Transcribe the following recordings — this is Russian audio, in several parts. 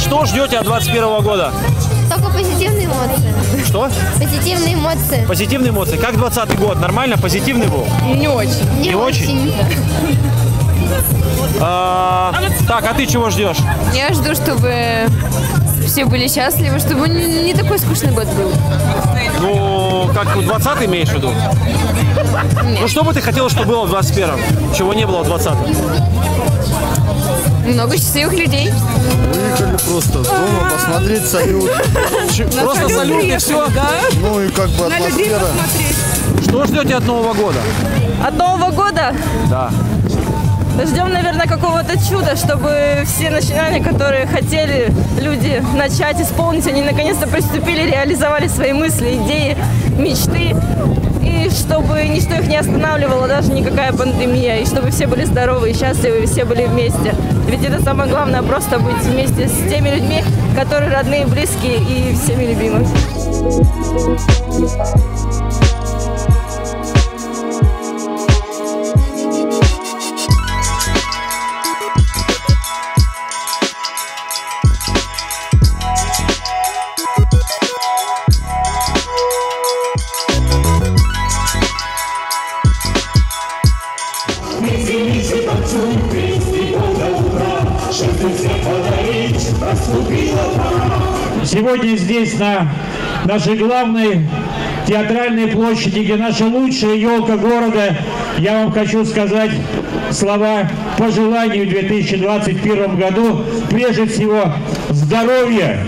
Что ждете от 2021 года? Только позитивные эмоции. Что? Позитивные эмоции. Позитивные эмоции. Как 2020 год? Нормально? Позитивный был? Не очень. Не очень? Так, а ты чего ждешь? Я жду, чтобы все были счастливы, чтобы не такой скучный год был. Ну, как 20-й имеешь в виду? Ну, что бы ты хотела, чтобы было в 21-м? Чего не было в 20-м? Много счастливых людей. Выехали просто с дома посмотреть салют. Просто салют и все, да? Ну и как бы атмосфера. Что ждете от Нового года? От Нового года? Да. Ждем, наверное, какого-то чуда, чтобы все начинания, которые хотели люди начать исполнить, они наконец-то приступили, реализовали свои мысли, идеи, мечты. И чтобы ничто их не останавливало, даже никакая пандемия. И чтобы все были здоровы и счастливы, и все были вместе. Ведь это самое главное, просто быть вместе с теми людьми, которые родные, близкие и всеми любимы. Сегодня здесь, на нашей главной театральной площади, где наша лучшая елка города, я вам хочу сказать слова пожеланий в 2021 году. Прежде всего, здоровья.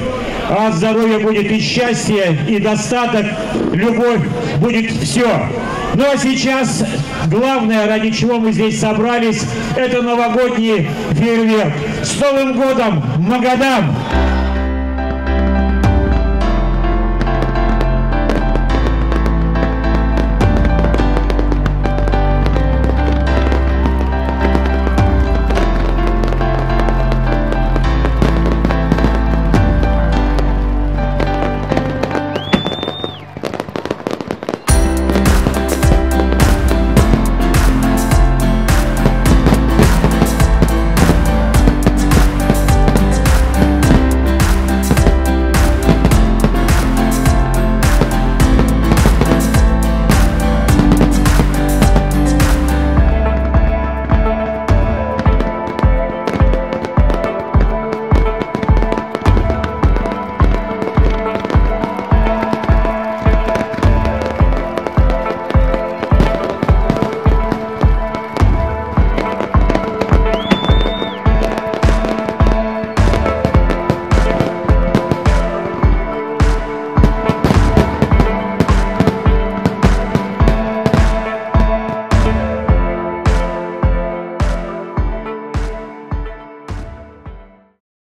А от здоровья будет и счастье, и достаток, любовь, будет все. Ну а сейчас главное, ради чего мы здесь собрались, это новогодний фейерверк. С Новым годом, Магадан!